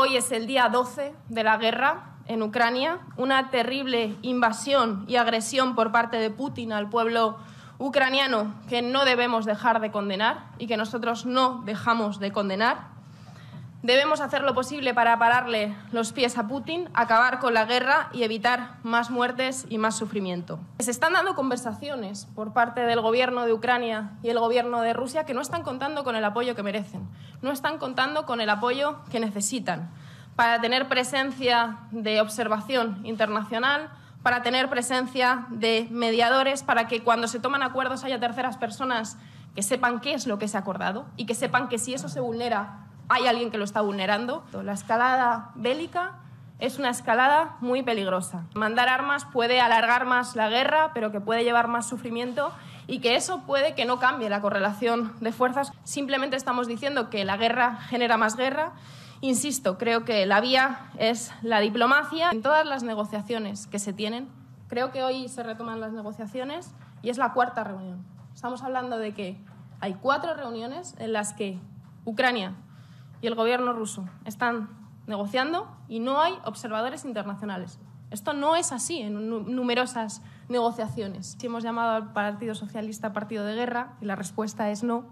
Hoy es el día 12 de la guerra en Ucrania, una terrible invasión y agresión por parte de Putin al pueblo ucraniano que no debemos dejar de condenar y que nosotros no dejamos de condenar. Debemos hacer lo posible para pararle los pies a Putin, acabar con la guerra y evitar más muertes y más sufrimiento. Se están dando conversaciones por parte del gobierno de Ucrania y el gobierno de Rusia que no están contando con el apoyo que merecen, no están contando con el apoyo que necesitan para tener presencia de observación internacional, para tener presencia de mediadores, para que cuando se toman acuerdos haya terceras personas que sepan qué es lo que se ha acordado y que sepan que si eso se vulnera, hay alguien que lo está vulnerando. La escalada bélica es una escalada muy peligrosa. Mandar armas puede alargar más la guerra, pero que puede llevar más sufrimiento y que eso puede que no cambie la correlación de fuerzas. Simplemente estamos diciendo que la guerra genera más guerra. Insisto, creo que la vía es la diplomacia. En todas las negociaciones que se tienen, creo que hoy se retoman las negociaciones y es la cuarta reunión. Estamos hablando de que hay 4 reuniones en las que Ucrania y el gobierno ruso están negociando y no hay observadores internacionales. Esto no es así en numerosas negociaciones. Si hemos llamado al Partido Socialista partido de guerra y la respuesta es no.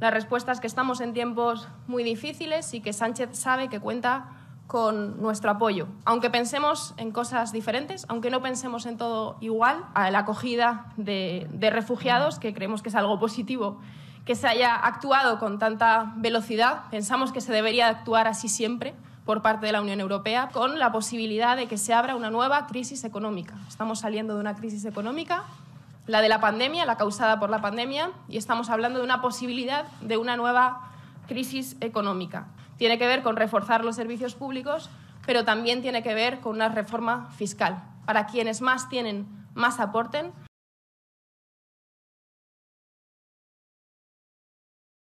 La respuesta es que estamos en tiempos muy difíciles y que Sánchez sabe que cuenta con nuestro apoyo. Aunque pensemos en cosas diferentes, aunque no pensemos en todo igual, a la acogida de refugiados, que creemos que es algo positivo, que se haya actuado con tanta velocidad. Pensamos que se debería actuar así siempre por parte de la Unión Europea, con la posibilidad de que se abra una nueva crisis económica. Estamos saliendo de una crisis económica, la de la pandemia, la causada por la pandemia, y estamos hablando de una posibilidad de una nueva crisis económica. Tiene que ver con reforzar los servicios públicos, pero también tiene que ver con una reforma fiscal. Para quienes más tienen, más aporten.